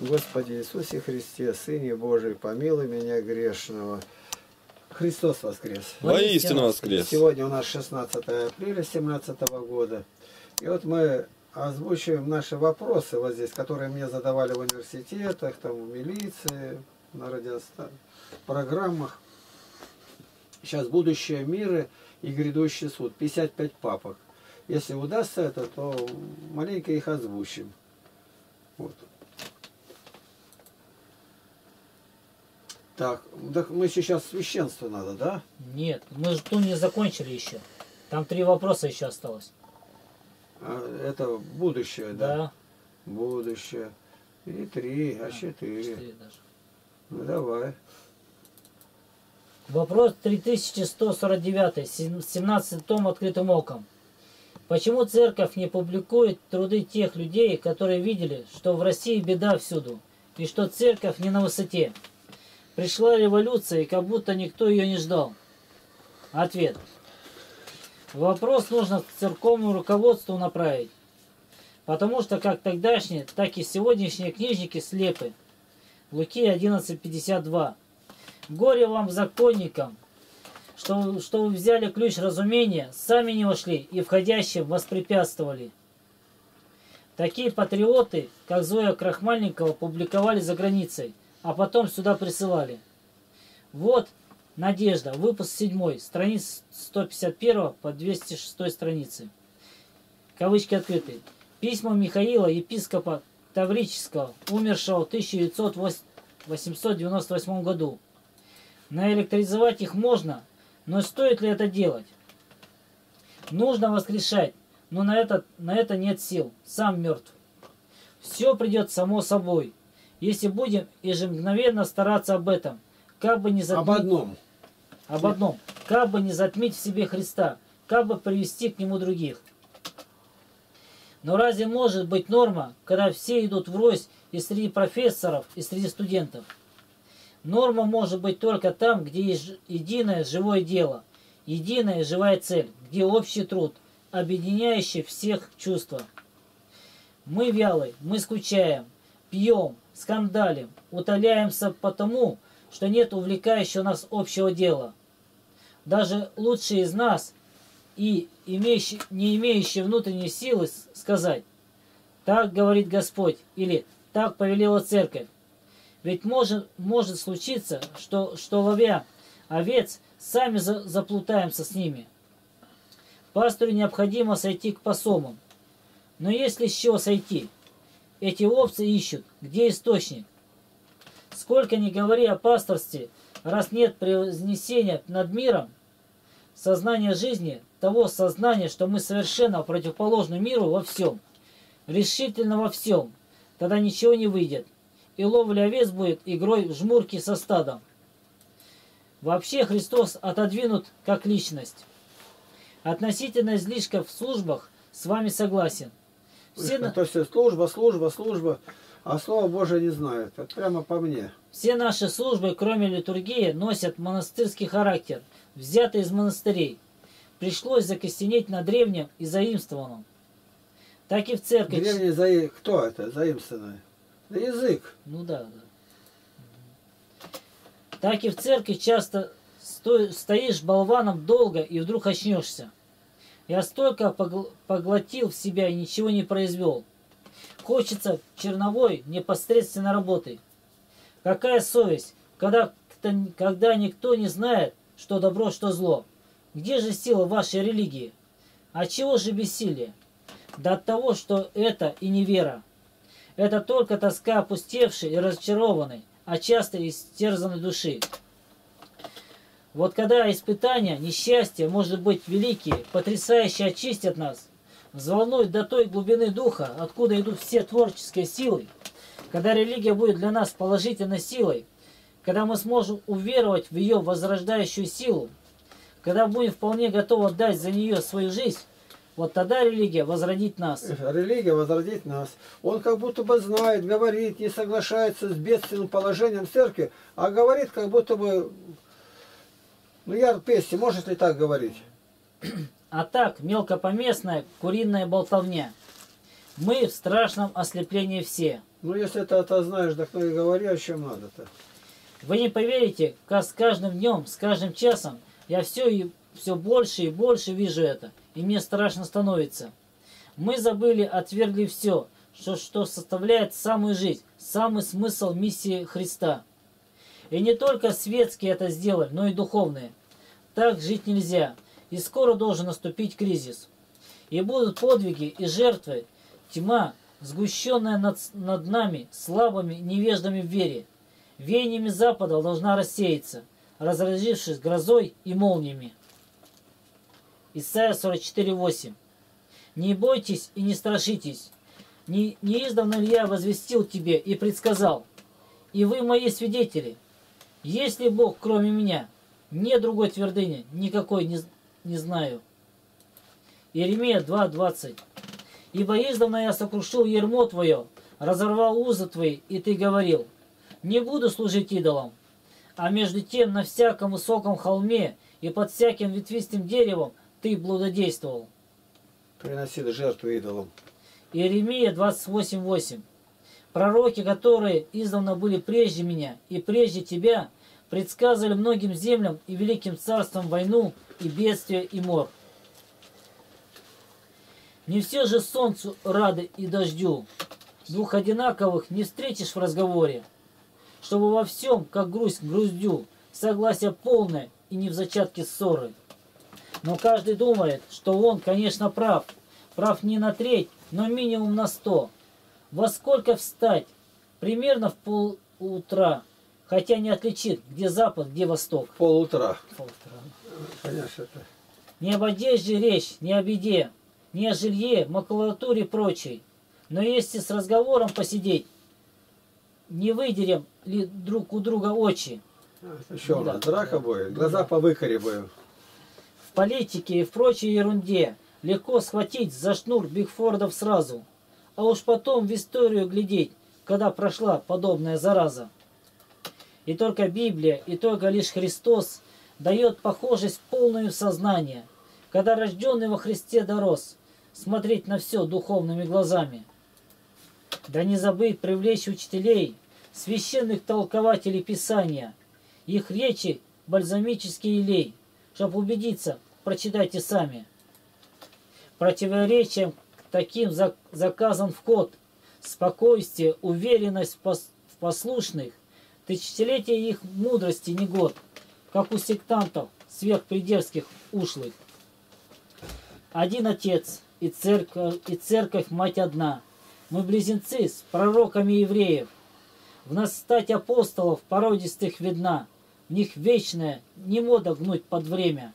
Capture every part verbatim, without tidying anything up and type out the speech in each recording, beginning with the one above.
Господи Иисусе Христе, Сыне Божий, помилуй меня грешного. Христос воскрес! Воистину воскрес! Сегодня у нас шестнадцатое апреля семнадцатого года. И вот мы озвучиваем наши вопросы вот здесь, которые мне задавали в университетах, там, в милиции, на радиопрограммах. Сейчас будущее мира и грядущий суд. пятьдесят пять папок. Если удастся это, то маленько их озвучим. Вот. Так, так мы сейчас священство надо, да? Нет, мы же тут не закончили еще. Там три вопроса еще осталось. А, это будущее, да? Да. Будущее. И три, да, а четыре. Четыре даже. Ну давай. Вопрос три тысячи сто сорок девять. семнадцатый том открытым оком. Почему церковь не публикует труды тех людей, которые видели, что в России беда всюду, и что церковь не на высоте? Пришла революция, и как будто никто ее не ждал. Ответ. Вопрос нужно к церковному руководству направить. Потому что как тогдашние, так и сегодняшние книжники слепы. Луки одиннадцать пятьдесят два. Горе вам, законникам, что, что вы взяли ключ разумения, сами не вошли и входящим воспрепятствовали. Такие патриоты, как Зоя Крахмальникова, публиковали за границей, а потом сюда присылали. Вот «Надежда», выпуск седьмой, страниц сто пятьдесят первой по двести шестой странице. Кавычки открыты. Письма Михаила, епископа Таврического, умершего в тысяча восемьсот девяносто восьмом году. Наэлектризовать их можно, но стоит ли это делать? Нужно воскрешать, но на это, на это нет сил, сам мертв. Все придет само собой. Если будем ежемгновенно стараться об этом, как бы не затмить... Об одном. Об одном. Как бы не затмить в себе Христа, как бы привести к Нему других. Но разве может быть норма, когда все идут врозь и среди профессоров, и среди студентов? Норма может быть только там, где есть единое живое дело, единая живая цель, где общий труд, объединяющий всех чувства. Мы вялы, мы скучаем, пьем, скандалим, утоляемся потому, что нет увлекающего нас общего дела. Даже лучшие из нас и имеющие, не имеющие внутренней силы сказать «Так говорит Господь» или «Так повелела церковь». Ведь может, может случиться, что, что ловя овец, сами за, заплутаемся с ними. Пастору необходимо сойти к пасомам. Но есть ли с чего сойти? Эти овцы ищут, где источник. Сколько ни говори о пасторстве, раз нет превознесения над миром, сознание жизни, того сознания, что мы совершенно противоположны миру во всем, решительно во всем, тогда ничего не выйдет. И ловля овец будет игрой в жмурки со стадом. Вообще Христос отодвинут как личность. Относительно излишков в службах с вами согласен. Все это, на... то есть служба, служба, служба, а Слово Божие не знают. Это прямо по мне. Все наши службы, кроме литургии, носят монастырский характер, взятый из монастырей. Пришлось закостенеть на древнем и заимствованном. Так и в церкви... Древний заим... Кто это заимствованный? Да язык. Ну да, да. Так и в церкви часто сто... стоишь болваном долго и вдруг очнешься. Я столько погл... поглотил в себя и ничего не произвел. Хочется черновой непосредственно работы. Какая совесть, когда, когда никто не знает, что добро, что зло. Где же сила вашей религии? От чего же бессилие? Да от того, что это и невера. Это только тоска опустевшей и разочарованной, а часто истерзанной души. Вот когда испытания, несчастья, может быть, великие, потрясающе очистят нас, взволнуют до той глубины духа, откуда идут все творческие силы, когда религия будет для нас положительной силой, когда мы сможем уверовать в ее возрождающую силу, когда будем вполне готовы отдать за нее свою жизнь, вот тогда религия возродит нас. Религия возродит нас. Он как будто бы знает, говорит, не соглашается с бедственным положением церкви, а говорит как будто бы... Ну, яр пести, может ли так говорить? А так, мелкопоместная куриная болтовня. Мы в страшном ослеплении все. Ну, если ты это знаешь, так ну и говори, о чем надо-то. Вы не поверите, как с каждым днем, с каждым часом я все и все больше и больше вижу это, и мне страшно становится. Мы забыли, отвергли все, что, что составляет самую жизнь, самый смысл миссии Христа. И не только светские это сделали, но и духовные. Так жить нельзя, и скоро должен наступить кризис. И будут подвиги и жертвы, тьма, сгущенная над, над нами, слабыми невеждами в вере. Веяниями Запада должна рассеяться, разразившись грозой и молниями. Исайя сорок четыре, восемь. «Не бойтесь и не страшитесь. Не, неиздавна ли я возвестил тебе и предсказал, и вы мои свидетели, есть ли Бог кроме меня? Нет другой твердыни, никакой не, не знаю». Иеремия два, двадцать. «Ибо издавна я сокрушил ярмо твое, разорвал узы твои, и ты говорил, не буду служить идолам. А между тем на всяком высоком холме и под всяким ветвистым деревом ты блудодействовал». Приносил жертву идолам. Иеремия двадцать восемь, восемь. «Пророки, которые издавна были прежде меня и прежде тебя, предсказывали многим землям и великим царствам войну и бедствие и мор». Не все же солнцу рады и дождю. Двух одинаковых не встретишь в разговоре. Чтобы во всем, как грусть к груздю, согласие полное и не в зачатке ссоры. Но каждый думает, что он, конечно, прав. Прав не на треть, но минимум на сто. Во сколько встать? Примерно в пол утра. Хотя не отличит, где запад, где восток. Пол утра. Пол утра. Не об одежде речь, не о беде, не о жилье, макулатуре и прочей. Но если с разговором посидеть, не выдерем ли друг у друга очи? Еще ну, раз, да, драка да, будет, глаза да. повыкоребуем. В политике и в прочей ерунде легко схватить за шнур Бигфордов сразу, а уж потом в историю глядеть, когда прошла подобная зараза. И только Библия, и только лишь Христос дает похожесть полную в сознание, когда рожденный во Христе дорос, смотреть на все духовными глазами. Да не забыть привлечь учителей, священных толкователей Писания, их речи бальзамический елей, чтобы убедиться, прочитайте сами. Противоречием к таким заказан вход, спокойствие, уверенность в послушных, тысячелетие их мудрости не год, как у сектантов сверхпредельских ушлых. Один Отец и Церковь, и Церковь Мать одна. Мы близнецы с пророками евреев. В нас стать апостолов породистых видна. В них вечная, не мода гнуть под время.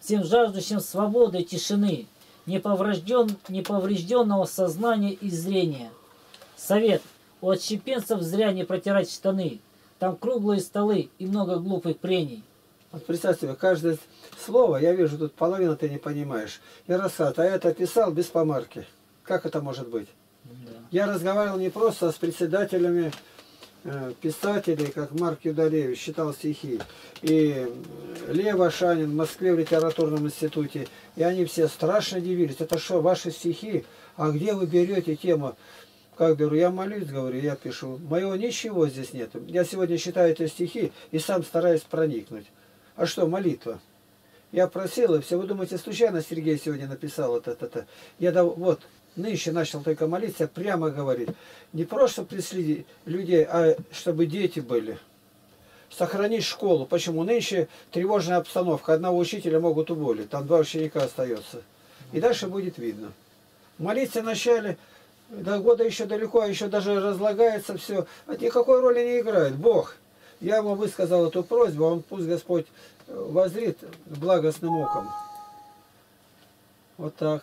Всем жаждущим свободы и тишины, неповрежден, неповрежденного сознания и зрения. Совет. У отщепенцев зря не протирать штаны. Там круглые столы и много глупых прений. Вот представь себе, каждое слово, я вижу, тут половину ты не понимаешь. И рассад, а это писал без помарки. Как это может быть? Да. Я разговаривал не просто, а с председателями э, писателей, как Марк Юдалевич, читал стихи. И Лев Ашанин в Москве в литературном институте. И они все страшно дивились. Это что, ваши стихи? А где вы берете тему? Как говорю, я молюсь, говорю, я пишу. Моего ничего здесь нет. Я сегодня читаю эти стихи и сам стараюсь проникнуть. А что, молитва? Я просил, и все. Вы думаете, случайно Сергей сегодня написал вот это-то? Я дав... вот. Нынче начал только молиться, прямо говорит. Не просто преследить людей, а чтобы дети были. Сохранить школу. Почему? Нынче тревожная обстановка. Одного учителя могут уволить. Там два ученика остается. И дальше будет видно. Молиться вначале. До года еще далеко, еще даже разлагается все. Никакой роли не играет. Бог. Я ему высказал эту просьбу. Он пусть Господь воззрит благостным оком. Вот так.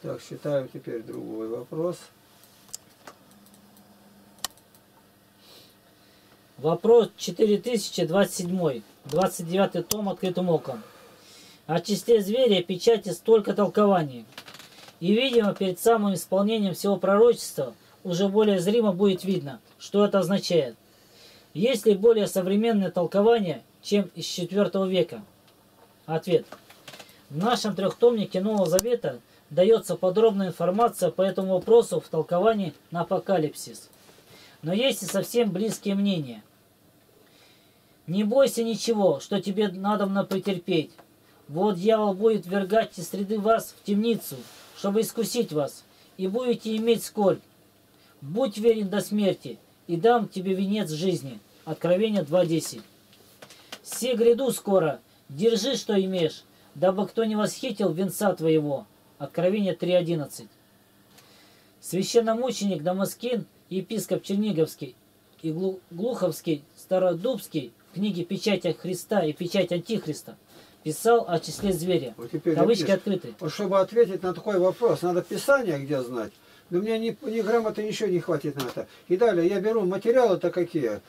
Так, считаю теперь другой вопрос. Вопрос четыре тысячи двадцать семь, двадцать девятый том, открытым оком. О числе зверя печати столько толкований. И, видимо, перед самым исполнением всего пророчества уже более зримо будет видно, что это означает. Есть ли более современное толкование, чем из четвёртого века? Ответ. В нашем трехтомнике Нового Завета дается подробная информация по этому вопросу в толковании на Апокалипсис. Но есть и совсем близкие мнения. «Не бойся ничего, что тебе надобно претерпеть. Вот дьявол будет ввергать из среды вас в темницу, чтобы искусить вас, и будете иметь скорбь. Будь верен до смерти, и дам тебе венец жизни». Откровение два десять. «Се гряду скоро, держи, что имеешь, дабы кто не восхитил венца твоего». Откровение три одиннадцать. Священномученик Дамаскин, епископ Черниговский и Глуховский, Стародубский в книге «Печать Христа и печать Антихриста» писал о числе зверя. Вот кавычки пишешь. Открыты. Вот чтобы ответить на такой вопрос, надо Писание где знать. Но мне ни, ни грамоты, ничего не хватит на это. И далее я беру материалы-то какие?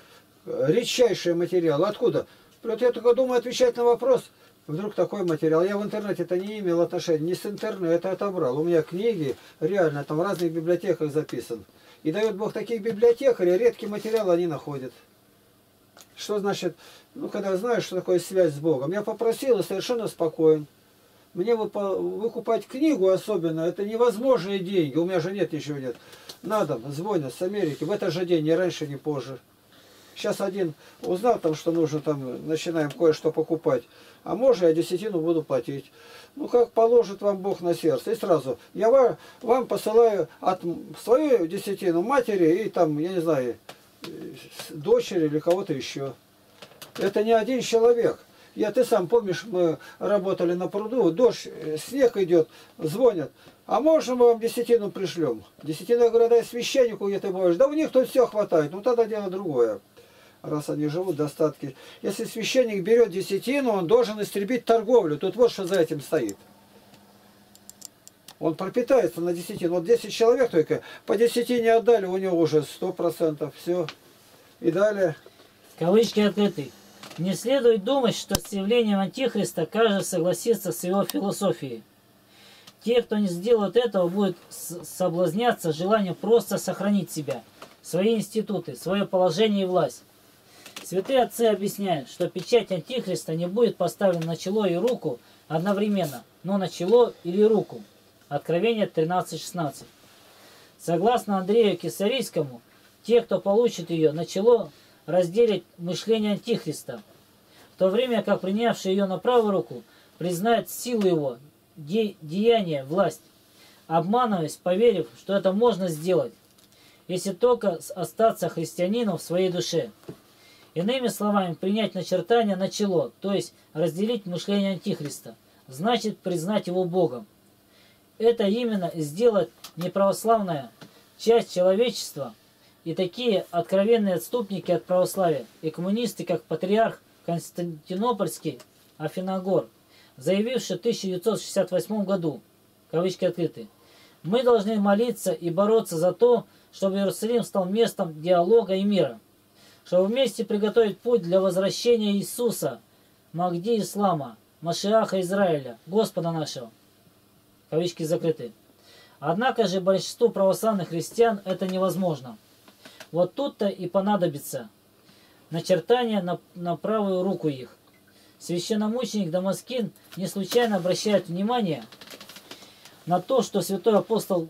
Редчайшие материалы. Откуда? Вот я только думаю отвечать на вопрос. Вдруг такой материал. Я в интернете-то не имел отношения. Не с интернета отобрал. У меня книги реально там в разных библиотеках записан. И дает Бог таких библиотекарей, редкий материал они находят. Что значит, ну когда знаешь, что такое связь с Богом. Я попросил и совершенно спокоен. Мне выкупать книгу особенно, это невозможные деньги. У меня же нет, ничего нет. На дом звонят с Америки в этот же день, ни раньше, ни позже. Сейчас один узнал, там, что нужно, там, начинаем кое-что покупать. А может, я десятину буду платить. Ну, как положит вам Бог на сердце. И сразу, я вам посылаю от свою десятину матери и, там, я не знаю, дочери или кого-то еще. Это не один человек. Я, ты сам помнишь, мы работали на пруду, дождь, снег идет, звонят. А можно мы вам десятину пришлем? Десятина, говорю, дай священнику, где ты будешь. Да у них тут все хватает, ну тогда дело другое. Раз они живут в достатке. Если священник берет десятину, он должен истребить торговлю. Тут вот что за этим стоит. Он пропитается на десятину. Вот десять человек только по десятине отдали, у него уже сто процентов. Все. И далее. Кавычки открыты. Не следует думать, что с явлением Антихриста каждый согласится с его философией. Те, кто не сделает этого, будут соблазняться желанием просто сохранить себя, свои институты, свое положение и власть. Святые отцы объясняют, что печать Антихриста не будет поставлена на чело и руку одновременно, но на чело или руку. Откровение тринадцать шестнадцать. Согласно Андрею Кесарийскому, те, кто получит ее, на чело разделит мышление Антихриста, в то время как принявший ее на правую руку признает силу его, де деяние, власть, обманываясь, поверив, что это можно сделать, если только остаться христианином в своей душе. Иными словами, принять начертание начало, то есть разделить мышление Антихриста, значит признать его Богом. Это именно и сделает неправославная часть человечества и такие откровенные отступники от православия и коммунисты, как патриарх Константинопольский Афинагор, заявивший в тысяча девятьсот шестьдесят восьмом году, кавычки открыты, «Мы должны молиться и бороться за то, чтобы Иерусалим стал местом диалога и мира, чтобы вместе приготовить путь для возвращения Иисуса, Махди Ислама, Машиаха Израиля, Господа нашего». Кавычки закрыты. Однако же большинству православных христиан это невозможно. Вот тут-то и понадобится начертание на, на правую руку их. Священномученик Дамаскин не случайно обращает внимание на то, что святой апостол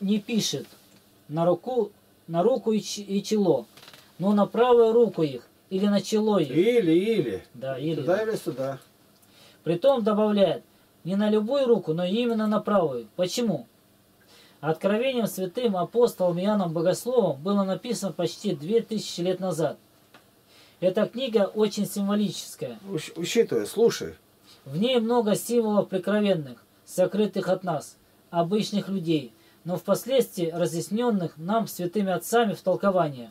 не пишет на руку, на руку и, и чело, но на правую руку их или на чело их. Или, или. Да, или. Сюда или сюда. Притом добавляет, не на любую руку, но именно на правую. Почему? Откровением святым апостолом Иоанном Богословом было написано почти две тысячи лет назад. Эта книга очень символическая. Учитывай, слушай. В ней много символов прикровенных, сокрытых от нас, обычных людей, но впоследствии разъясненных нам святыми отцами в толкованиях.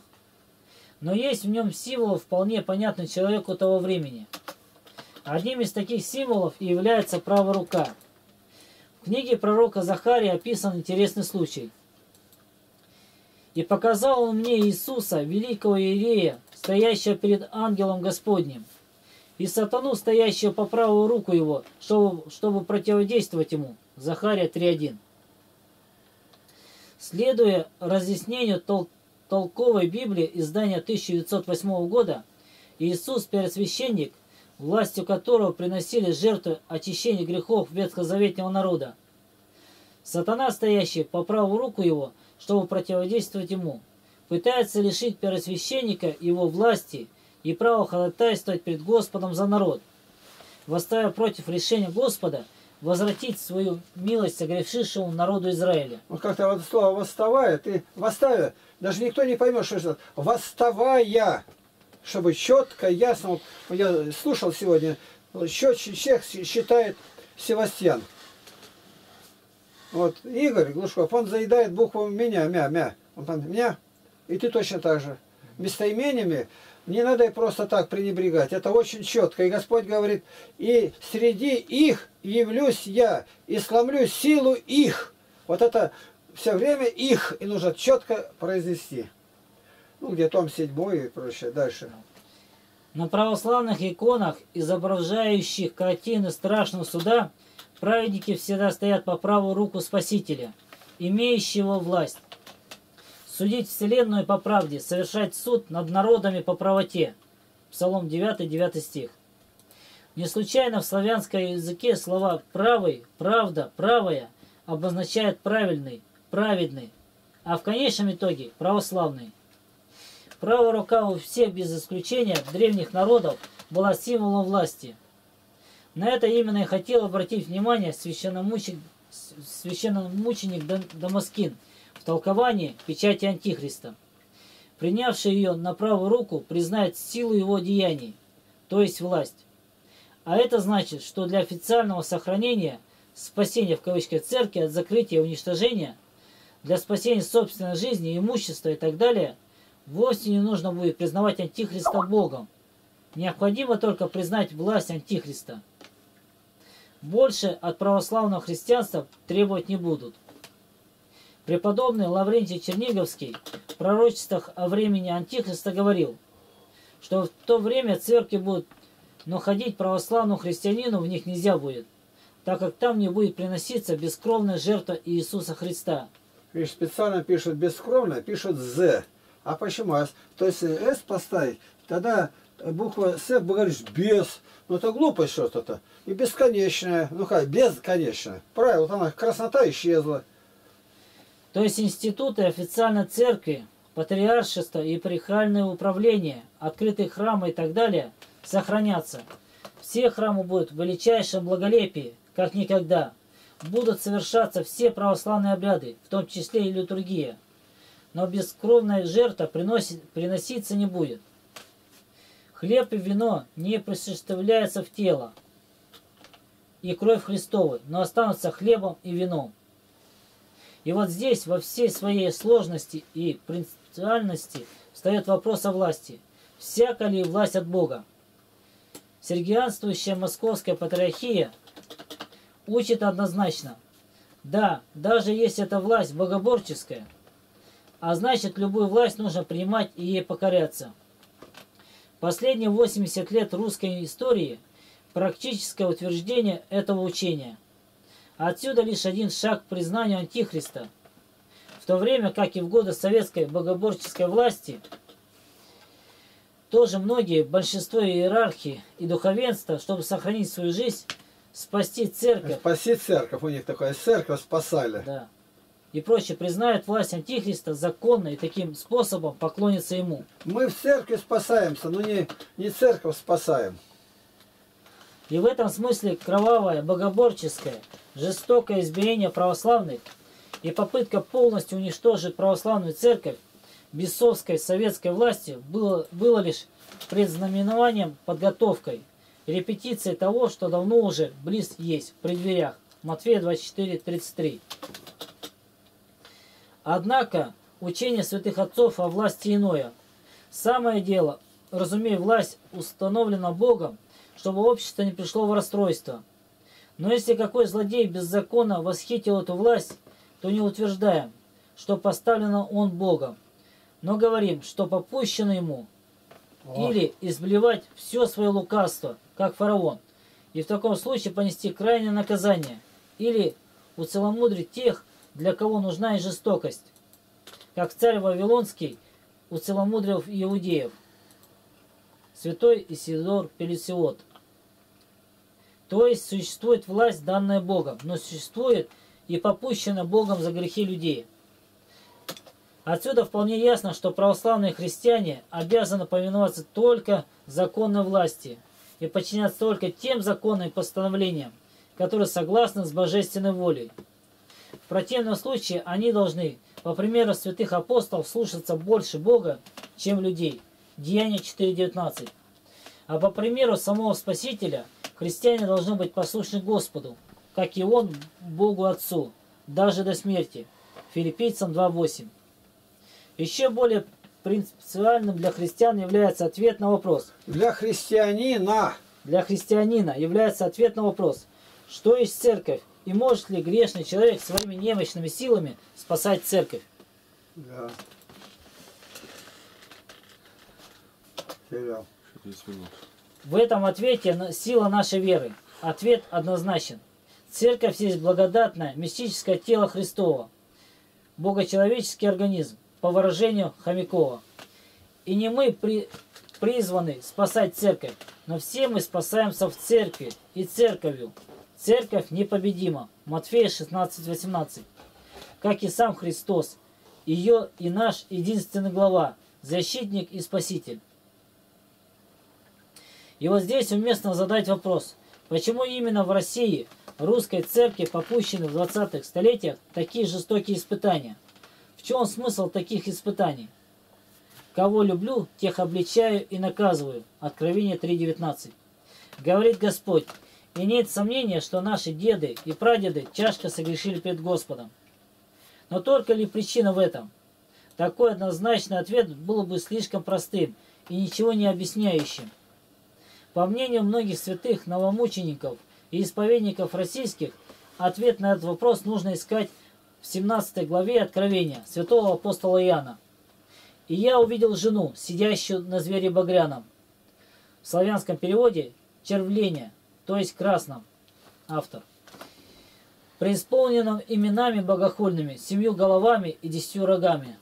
Но есть в нем символы, вполне понятны человеку того времени. Одним из таких символов и является правая рука. В книге пророка Захарии описан интересный случай. «И показал он мне Иисуса, великого иерея, стоящего перед ангелом Господним, и сатану, стоящего по правую руку его, чтобы, чтобы противодействовать ему». Захария три один. Следуя разъяснению тол толковой Библии издания тысяча девятьсот восьмого года, Иисус, первосвященник, властью которого приносили жертвы очищения грехов ветхозаветного народа. Сатана, стоящий по правую руку его, чтобы противодействовать ему, пытается лишить первосвященника его власти и права ходатайствовать пред Господом за народ, восставая против решения Господа возвратить свою милость согрешившему народу Израиля. Вот как-то вот слово «восставая», ты «восставая», даже никто не поймет, что это «восставая», чтобы четко, ясно, вот я слушал сегодня, четче всех считает Севастьян. Вот Игорь Глушков, он заедает букву «меня», «мя», «мя», он там «мя», и ты точно так же. Местоимениями не надо и просто так пренебрегать, это очень четко. И Господь говорит: и среди их явлюсь я, и сломлю силу их. Вот это все время их, и нужно четко произнести. Ну, где том седьмой и прочее, дальше. На православных иконах, изображающих картины страшного суда, праведники всегда стоят по правую руку Спасителя, имеющего власть судить вселенную по правде, совершать суд над народами по правоте. Псалом девять, девятый стих. Не случайно в славянском языке слова «правый», «правда», «правая» обозначают правильный, праведный, а в конечном итоге православный. Правая рука у всех без исключения древних народов была символом власти. На это именно и хотел обратить внимание священномученик, священномученик Дамаскин в толковании печати Антихриста. Принявший ее на правую руку признает силу его деяний, то есть власть. А это значит, что для официального сохранения, спасения в кавычках церкви от закрытия и уничтожения, для спасения собственной жизни, имущества и так далее, вовсе не нужно будет признавать Антихриста Богом. Необходимо только признать власть Антихриста. Больше от православного христианства требовать не будут. Преподобный Лаврентий Черниговский в пророчествах о времени Антихриста говорил, что в то время церкви будут, но ходить православному христианину в них нельзя будет, так как там не будет приноситься бескровная жертва Иисуса Христа. Видишь, специально пишут «бескровно», пишут «з». А почему? То есть «с» поставить, тогда буква «с» говоришь «без». Ну это глупость что-то. И бесконечная. Ну как, бесконечная. Правильно, вот она, краснота исчезла. То есть институты официальной церкви, патриаршество и епархиальное управление, открытые храмы и так далее – сохранятся. Все храмы будут в величайшем благолепии, как никогда. Будут совершаться все православные обряды, в том числе и литургия. Но бескровная жертва приносит, приноситься не будет. Хлеб и вино не присуществляются в тело и кровь Христовы, но останутся хлебом и вином. И вот здесь во всей своей сложности и принципиальности встает вопрос о власти. Всяка ли власть от Бога? Сергианствующая московская патриархия учит однозначно. Да, даже если эта власть богоборческая, а значит любую власть нужно принимать и ей покоряться. Последние восемьдесят лет русской истории – практическое утверждение этого учения. Отсюда лишь один шаг к признанию Антихриста. В то время, как и в годы советской богоборческой власти – тоже многие, большинство иерархии и духовенства, чтобы сохранить свою жизнь, спасти церковь. Спасти церковь, у них такое, церковь спасали. Да. И прочее, признают власть Антихриста законной и таким способом поклонятся ему. Мы в церкви спасаемся, но не, не церковь спасаем. И в этом смысле кровавое, богоборческое, жестокое избиение православных и попытка полностью уничтожить православную церковь бесовской советской власти было, было лишь предзнаменованием, подготовкой, репетицией того, что давно уже близ есть, в преддверях. Матфея двадцать четыре, тридцать три. Однако учение святых отцов о власти иное. Самое дело, разумей, власть установлена Богом, чтобы общество не пришло в расстройство. Но если какой злодей без закона восхитил эту власть, то не утверждаем, что поставлено он Богом, но говорим, что попущено ему, О. или изблевать все свое лукавство, как фараон, и в таком случае понести крайнее наказание, или уцеломудрить тех, для кого нужна и жестокость, как царь Вавилонский уцеломудрил иудеев. Святой Исидор Пелесиот. То есть существует власть, данная Богом, но существует и попущена Богом за грехи людей. Отсюда вполне ясно, что православные христиане обязаны повиноваться только законной власти и подчиняться только тем законам и постановлениям, которые согласны с божественной волей. В противном случае они должны, по примеру святых апостолов, слушаться больше Бога, чем людей. Деяние четыре девятнадцать. А по примеру самого Спасителя, христиане должны быть послушны Господу, как и Он Богу Отцу, даже до смерти. Филиппийцам два восемь. Еще более принципиальным для христиан является ответ на вопрос. Для христианина. Для христианина является ответ на вопрос, что есть церковь и может ли грешный человек своими немощными силами спасать церковь? Да. В этом ответе сила нашей веры. Ответ однозначен. Церковь есть благодатное мистическое тело Христова, богочеловеческий организм, по выражению Хомякова. И не мы при... призваны спасать церковь, но все мы спасаемся в церкви и церковью. Церковь непобедима. Матфея шестнадцать восемнадцать. Как и сам Христос, ее и наш единственный глава, защитник и спаситель. И вот здесь уместно задать вопрос, почему именно в России русской церкви попущены в двадцатых столетиях такие жестокие испытания? В чем смысл таких испытаний? Кого люблю, тех обличаю и наказываю. Откровение три девятнадцать. Говорит Господь, и нет сомнения, что наши деды и прадеды тяжко согрешили перед Господом. Но только ли причина в этом? Такой однозначный ответ был бы слишком простым и ничего не объясняющим. По мнению многих святых, новомучеников и исповедников российских, ответ на этот вопрос нужно искать в семнадцатой главе Откровения святого апостола Иоанна. «И я увидел жену, сидящую на звере багряном». В славянском переводе «червление», то есть красном, автор. «Преисполненным именами богохульными, семью головами и десятью рогами.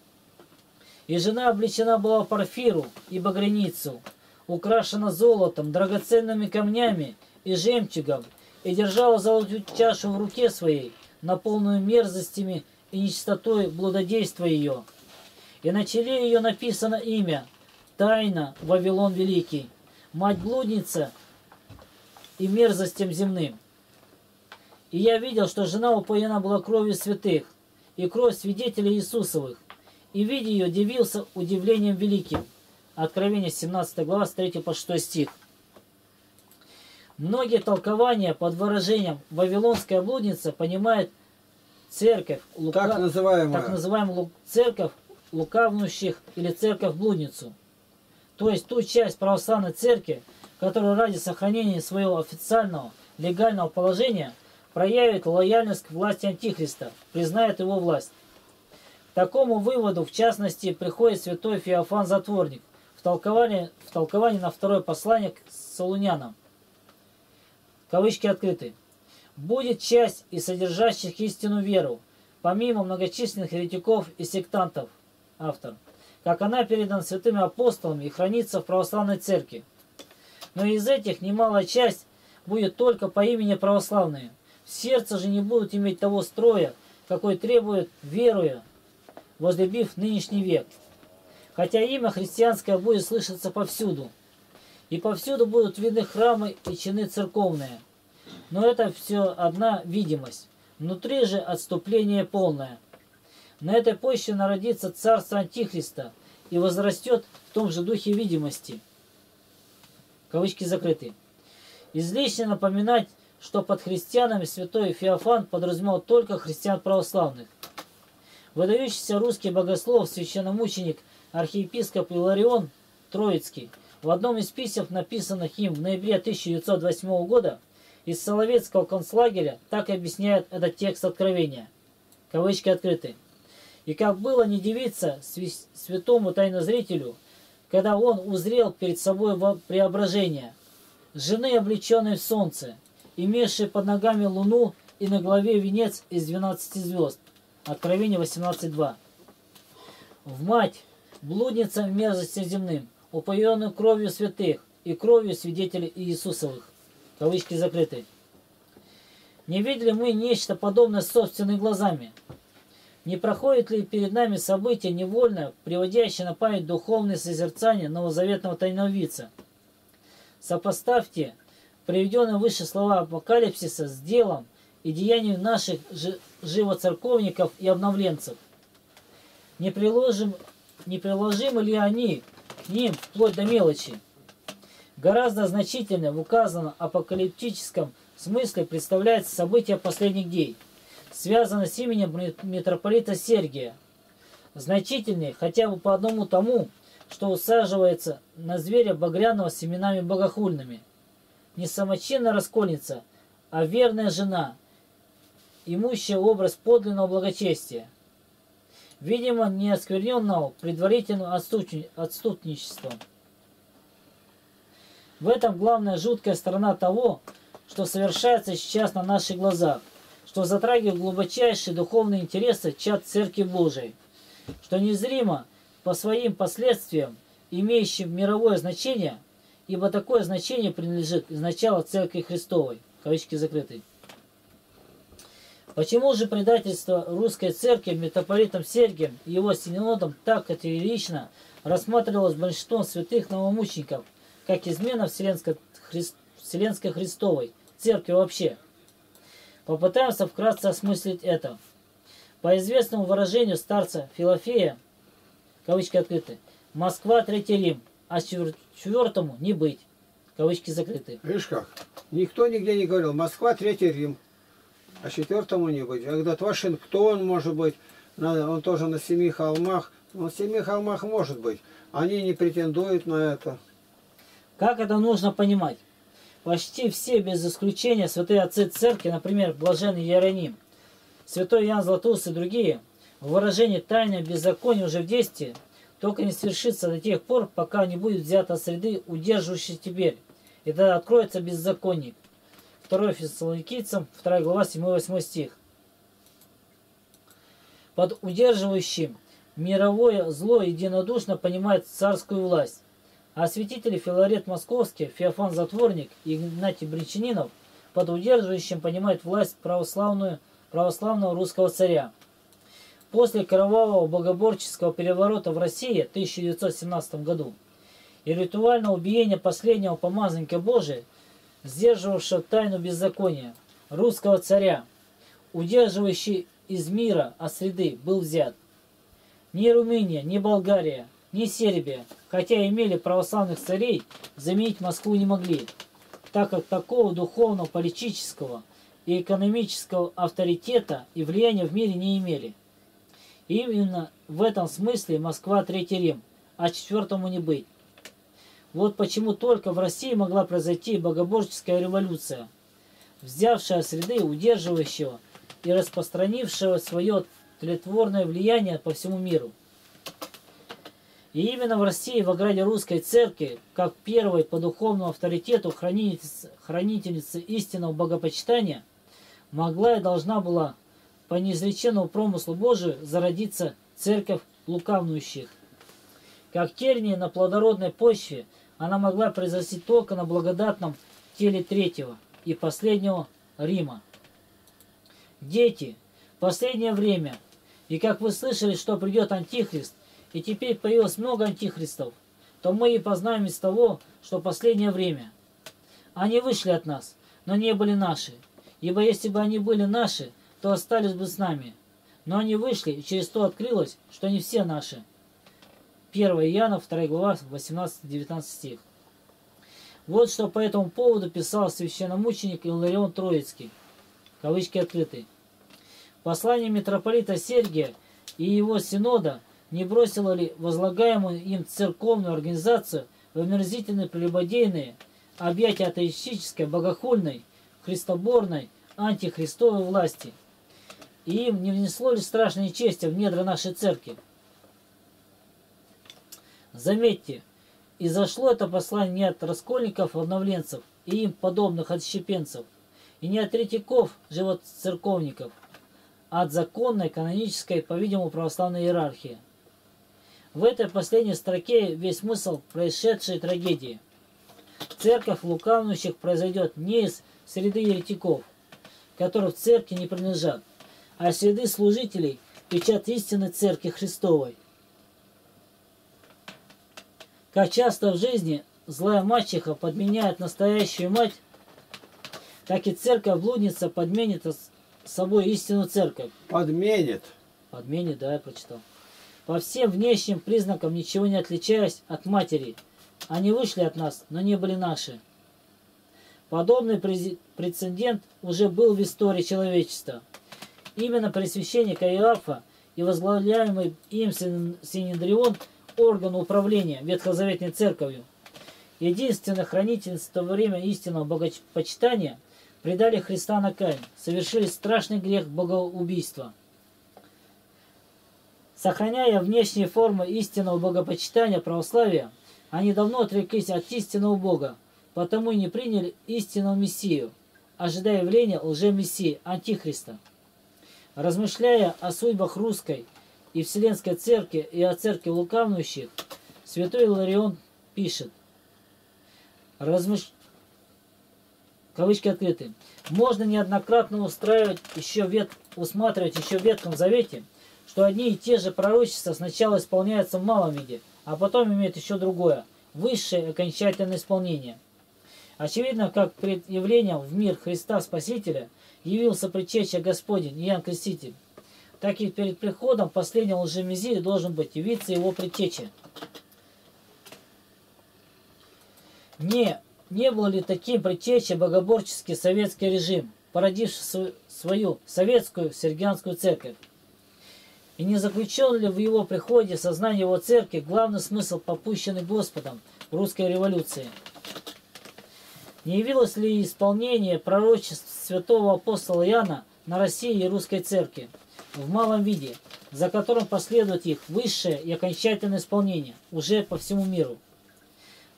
И жена облечена была в порфиру и багряницу, украшена золотом, драгоценными камнями и жемчугом, и держала золотую чашу в руке своей, наполненную мерзостями и нечистотой блудодейства ее. И на челе ее написано имя, тайна Вавилон Великий, мать-блудница и мерзостям земным. И я видел, что жена упоена была кровью святых и кровь свидетелей Иисусовых, и видя ее, дивился удивлением великим». Откровение семнадцатая глава, с третьего по шестой стих. Многие толкования под выражением «Вавилонская блудница» понимают церковь, лука... так называемая, так называемая лу... церковь лукавнущих или церковь-блудницу. То есть ту часть православной церкви, которая ради сохранения своего официального легального положения проявит лояльность к власти Антихриста, признает его власть. К такому выводу, в частности, приходит святой Феофан Затворник, толкование, в толковании на второе послание к солунянам. Кавычки открыты. «Будет часть и содержащих истину веру, помимо многочисленных еретиков и сектантов», автор, «как она передана святыми апостолами и хранится в православной церкви. Но из этих немалая часть будет только по имени православные. В сердце же не будут иметь того строя, какой требует веруя, возлюбив нынешний век». Хотя имя христианское будет слышаться повсюду, и повсюду будут видны храмы и чины церковные. Но это все одна видимость, внутри же отступление полное. На этой почве народится царство Антихриста и возрастет в том же духе видимости. Кавычки закрыты. Излишне напоминать, что под христианами святой Феофан подразумевал только христиан православных. Выдающийся русский богослов, священномученик, архиепископ Иларион Троицкий в одном из писем, написанных им в ноябре тысяча девятьсот восьмого года, из Соловецкого концлагеря, так объясняет этот текст Откровения. Кавычки открыты. «И как было не дивиться святому тайнозрителю, когда он узрел перед собой преображение, жены, облеченной в солнце, имевшей под ногами луну и на голове венец из двенадцати звезд». Откровение восемнадцать два. «В мать, блудница мерзости земным, упоенную кровью святых и кровью свидетелей Иисусовых». Кавычки закрыты. Не видели мы нечто подобное собственными глазами? Не проходит ли перед нами событие, невольно приводящее на память духовные созерцания новозаветного тайновидца? Сопоставьте приведенные выше слова апокалипсиса с делом и деянием наших живоцерковников и обновленцев. Не приложим, не приложим ли они к ним вплоть до мелочи? Гораздо значительнее в указанном апокалиптическом смысле представляется событие последних дней, связано с именем митрополита Сергия. Значительнее хотя бы по одному тому, что усаживается на зверя багряного семенами богохульными. Не самочинная раскольница, а верная жена, имущая образ подлинного благочестия, видимо, не оскверненного предварительным отступничеством. В этом главная жуткая сторона того, что совершается сейчас на наших глазах, что затрагивает глубочайшие духовные интересы чад Церкви Божией, что незримо по своим последствиям, имеющим мировое значение, ибо такое значение принадлежит изначало Церкви Христовой, кавычки закрыты. Почему же предательство русской церкви митрополитом Сергием и его синодом так категорично рассматривалось большинством святых новомучеников, как измена Вселенской, Христ... Вселенской Христовой, церкви вообще? Попытаемся вкратце осмыслить это. По известному выражению старца Филофея, кавычки открыты, Москва, Третий Рим, а четвертому не быть, кавычки закрыты. Видишь как? Никто нигде не говорил Москва, Третий Рим, а четвертому не быть. Когда Вашингтон, может быть, он тоже на семи холмах, на семи холмах может быть. Они не претендуют на это. Как это нужно понимать? Почти все, без исключения, святые отцы церкви, например, блаженный Иероним, святой Иоанн Златоуст и другие, в выражении «тайное беззаконие уже в действии», только не свершится до тех пор, пока не будет взята среды, удерживающей теперь, и тогда откроется беззаконник. второе Фессалоникийцам, вторая глава, седьмой-восьмой стих. Под удерживающим мировое зло единодушно понимает царскую власть. А святители Филарет Московский, Феофан Затворник и Игнатий Брянчанинов под удерживающим понимают власть православную, православного русского царя. После кровавого богоборческого переворота в России в тысяча девятьсот семнадцатом году и ритуального убиения последнего помазанника Божия, сдерживавшего тайну беззакония, русского царя, удерживающий из мира от среды, был взят. Ни Румыния, ни Болгария, ни Сербия, хотя имели православных царей, заменить Москву не могли, так как такого духовного, политического и экономического авторитета и влияния в мире не имели. И именно в этом смысле Москва Третий Рим, а четвертому не быть. Вот почему только в России могла произойти богоборческая революция, взявшая среды удерживающего и распространившего свое тлетворное влияние по всему миру. И именно в России, в ограде русской церкви, как первой по духовному авторитету хранительницы, хранительницы истинного богопочитания, могла и должна была по неизреченному промыслу Божию зародиться церковь лукавнующих. Как тернии на плодородной почве, она могла произрасти только на благодатном теле третьего и последнего Рима. Дети, последнее время, и как вы слышали, что придет Антихрист, и теперь появилось много антихристов, то мы и познаем из того, что последнее время. Они вышли от нас, но не были наши, ибо если бы они были наши, то остались бы с нами. Но они вышли, и через то открылось, что не все наши. первое Иоанна, вторая глава, восемнадцатый-девятнадцатый стих. Вот что по этому поводу писал священномученик Иларион Троицкий, кавычки открыты. Послание митрополита Сергия и его синода не бросило ли возлагаемую им церковную организацию в омерзительные прелюбодейные объятия атеистической, богохульной, христоборной, антихристовой власти? И им не внесло ли страшные чести в недра нашей церкви? Заметьте, и зашло это послание не от раскольников, обновленцев и им подобных отщепенцев, и не от третьяков, живоцерковников, а от законной, канонической, по-видимому, православной иерархии. В этой последней строке весь смысл происшедшей трагедии. Церковь лукавнущих произойдет не из среды еретиков, которые в церкви не принадлежат, а следы служителей – печать истины Церкви Христовой. Как часто в жизни злая мачеха подменяет настоящую мать, так и церковь-блудница подменит с собой истину церковь. Подменит. Подменит, да, я прочитал. По всем внешним признакам ничего не отличаясь от матери. Они вышли от нас, но не были наши. Подобный прецедент уже был в истории человечества. Именно при священнике Каиафа и возглавляемый им Синедрион, орган управления Ветхозаветной Церковью, единственное хранительство во время истинного богопочитания, предали Христа на Каин, совершили страшный грех богоубийства. Сохраняя внешние формы истинного богопочитания православия, они давно отреклись от истинного Бога, потому и не приняли истинного Мессию, ожидая явления лже-мессии, Антихриста. Размышляя о судьбах русской и Вселенской Церкви и о Церкви лукавнущих, святой Иларион пишет, размыш... кавычки открыты, можно неоднократно устраивать еще вет... усматривать еще в Ветхом Завете, что одни и те же пророчества сначала исполняются в малом виде, а потом имеют еще другое, высшее окончательное исполнение. Очевидно, как пред явлением в мир Христа Спасителя явился предтеча Господень Иоанн Креститель, так и перед приходом последнего лжемезии должен быть явиться его предтеча. Не, не был ли таким предтечей богоборческий советский режим, породивший свою советскую сергианскую церковь? И не заключен ли в его приходе в сознание его церкви главный смысл, попущенный Господом русской революции? Не явилось ли исполнение пророчеств святого апостола Иоанна на России и русской церкви в малом виде, за которым последует их высшее и окончательное исполнение уже по всему миру?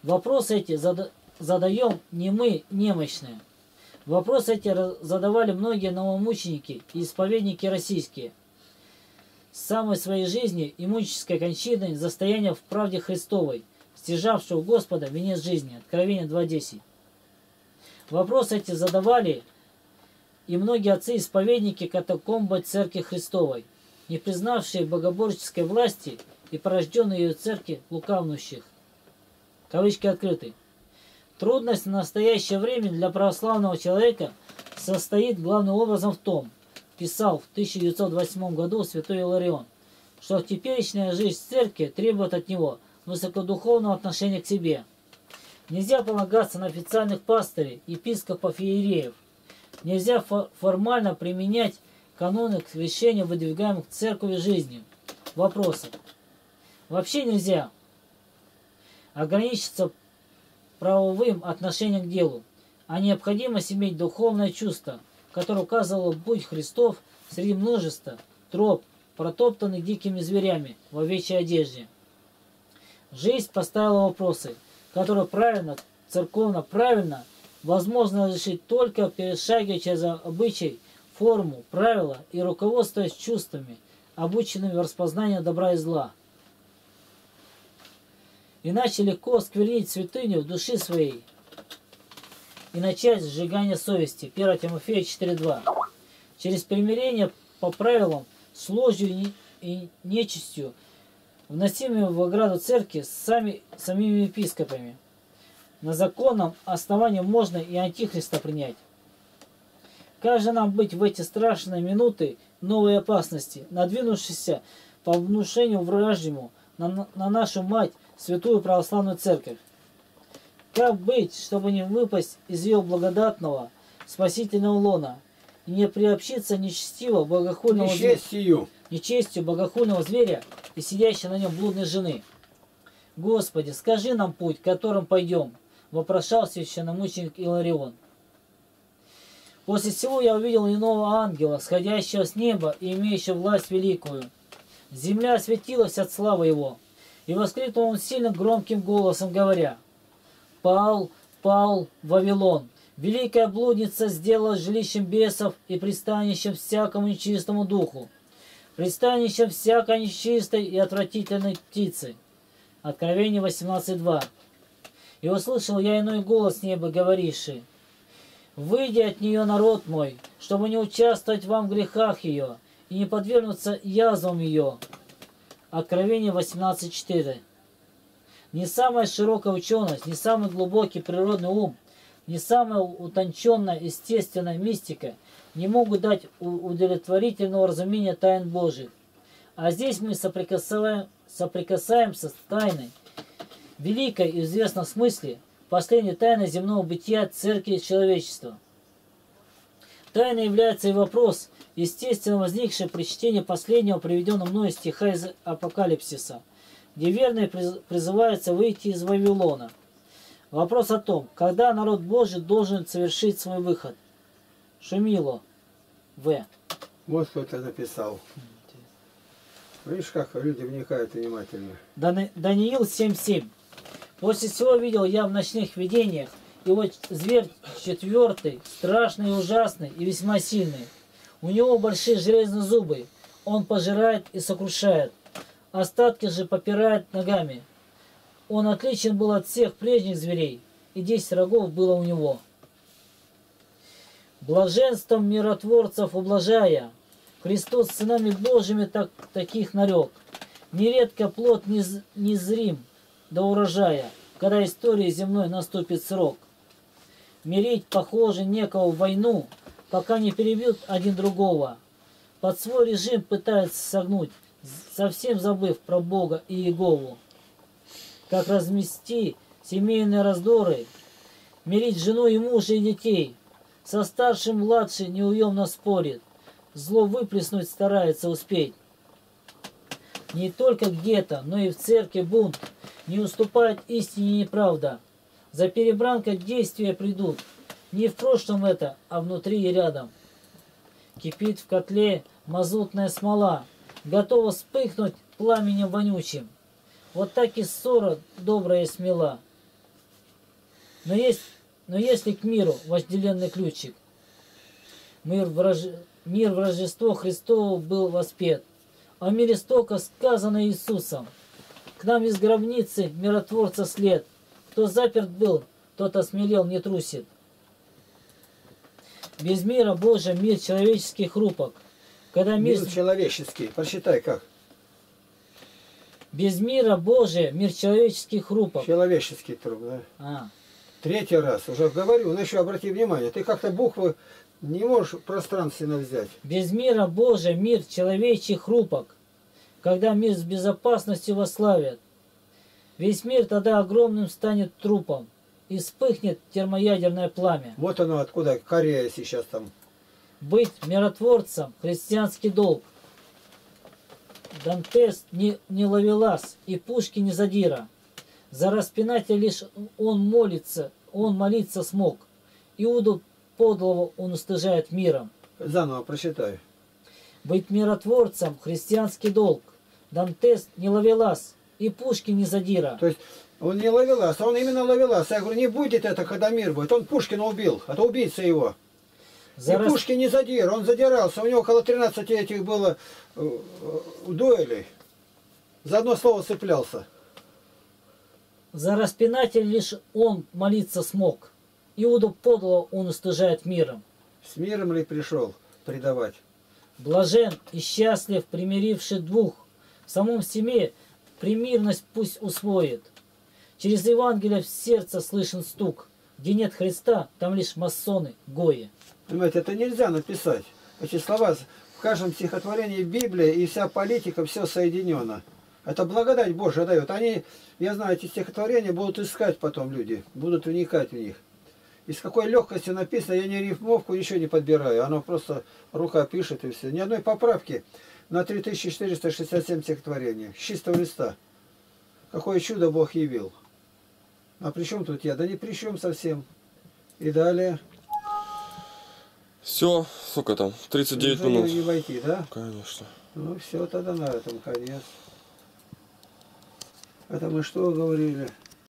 Вопросы эти задаем не мы, немощные. Вопросы эти задавали многие новомученики и исповедники российские. С самой своей жизни и мученической кончиной за стояние в правде Христовой, стяжавшего Господа венец жизни. Откровение два десять. Вопросы эти задавали и многие отцы-исповедники катакомбы Церкви Христовой, не признавшие богоборческой власти и порожденные ее церкви лукавнущих. Кавычки открыты. Трудность в настоящее время для православного человека состоит главным образом в том, писал в тысяча девятьсот восьмом году святой Иларион, что теперешняя жизнь церкви требует от него высокодуховного отношения к себе. Нельзя полагаться на официальных пастырей, епископов и иереев. Нельзя фо формально применять каноны к решению выдвигаемых к церковью жизни вопросов. Вообще нельзя ограничиться правовым отношением к делу, а необходимо иметь духовное чувство, которое указывало путь Христов среди множества троп, протоптанных дикими зверями в овечьей одежде. Жизнь поставила вопросы, которую правильно, церковно правильно, возможно решить только перешагивая через обычай, форму, правила и руководствуясь чувствами, обученными в распознании добра и зла. Иначе легко осквернить святыню в души своей и начать сжигание совести. первое Тимофея четыре два. Через примирение по правилам с ложью и нечистью, вносимыми в ограду церкви сами, самими епископами. На законном основании можно и Антихриста принять. Как же нам быть в эти страшные минуты новой опасности, надвинувшейся по внушению вражьему на, на нашу мать, святую православную церковь? Как быть, чтобы не выпасть из ее благодатного спасительного лона и не приобщиться нечестиво богохульного зверя, нечестью богохульного зверя и сидящей на нем блудной жены? «Господи, скажи нам путь, которым пойдем», – вопрошал священномученик Иларион. «После всего я увидел иного ангела, сходящего с неба и имеющего власть великую. Земля осветилась от славы его, и воскликнул он сильно громким голосом, говоря, «Пал, пал, Вавилон! Великая блудница сделала жилищем бесов и пристанищем всякому нечистому духу, пристанищем всякой нечистой и отвратительной птицы». Откровение восемнадцать два. «И услышал я иной голос с неба, говоривший, Выйди от нее, народ мой, чтобы не участвовать вам в грехах ее и не подвергнуться язвам ее». Откровение восемнадцать четыре. Не самая широкая ученость, не самый глубокий природный ум, не самая утонченная естественная мистика не могут дать удовлетворительного разумения тайн Божьих. А здесь мы соприкасаем, соприкасаемся с тайной, великой и известной в смысле, последней тайны земного бытия церкви и человечества. Тайной является и вопрос, естественно возникший при чтении последнего приведенного мною стиха из Апокалипсиса, где верные призываются выйти из Вавилона. Вопрос о том, когда народ Божий должен совершить свой выход. Шумило В. Вот кто это написал. Видишь, как люди вникают внимательно. Дани... Даниил семь семь. «После всего видел я в ночных видениях, и вот зверь четвертый, страшный и ужасный, и весьма сильный. У него большие железные зубы, он пожирает и сокрушает, остатки же попирает ногами. Он отличен был от всех прежних зверей, и десять рогов было у него. Блаженством миротворцев ублажая, Христос сынами Божьими так, таких нарек. Нередко плод не, не зрим до урожая, когда истории земной наступит срок. Мирить, похоже, некого в войну, пока не перебьют один другого. Под свой режим пытаются согнуть, совсем забыв про Бога и Иегову. Как размести семейные раздоры, мирить жену и мужа и детей. Со старшим младший неуемно спорит, зло выплеснуть старается успеть. Не только где-то, но и в церкви бунт, не уступает истине и неправда. За перебранкой действия придут, не в прошлом это, а внутри и рядом. Кипит в котле мазутная смола, готова вспыхнуть пламенем вонючим. Вот так и ссора добрая и смела. Но есть, но если к миру вожделенный ключик, мир, враж... мир в Рождество Христово был воспет. О мире столько сказано Иисусом. К нам из гробницы миротворца след. Кто заперт был, тот осмелел, не трусит. Без мира Божия мир человеческий хрупок. Когда мир... мир человеческий, прочитай как. Без мира Божия мир человеческий хрупок. Человеческий труп, да. А. Третий раз уже говорю, но еще обрати внимание, ты как-то буквы не можешь пространственно взять. Без мира Божия мир человечий хрупок, когда мир с безопасностью восславят. Весь мир тогда огромным станет трупом, и вспыхнет термоядерное пламя. Вот оно откуда, Корея сейчас там. Быть миротворцем – христианский долг. Дантес не, не Лавелас и пушки не задира. За распинателя лишь он молится, он молиться смог. Иуду подлого он устыжает миром. Заново прочитаю. Быть миротворцем – христианский долг. Дантес не Лавелас и пушки не задира. То есть он не Лавелас, а он именно Лавелас. Я говорю, не будет это, когда мир будет. Он Пушкина убил, а то убийца его. За и раз... Пушкин не задир, он задирался. У него около тринадцати этих было дуэлей. За одно слово цеплялся. За распинатель лишь он молиться смог. Иуду подло он устыжает миром. С миром ли пришел предавать? Блажен и счастлив, примиривший двух. В самом семье примирность пусть усвоит. Через Евангелие в сердце слышен стук. Где нет Христа, там лишь масоны, гои. Понимаете, это нельзя написать. Эти слова в каждом стихотворении Библии и вся политика, все соединено. Это благодать Божия дает. Они, я знаю, эти стихотворения будут искать потом люди, будут вникать в них. И с какой легкостью написано, я ни рифмовку, ничего не подбираю. Оно просто рука пишет и все. Ни одной поправки на три тысячи четыреста шестьдесят семь стихотворений. С чистого листа. Какое чудо Бог явил. А при чем тут я? Да не при чем совсем. И далее. Все, сколько там? тридцать девять минут. Не войти, да? Конечно. Ну все, тогда на этом конец. Это мы что говорили?